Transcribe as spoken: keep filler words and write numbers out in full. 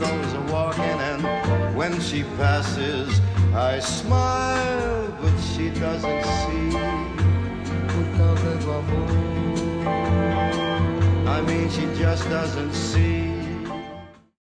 goes a-walking, and when she passes, I smile, but she doesn't see. I mean, she just doesn't see.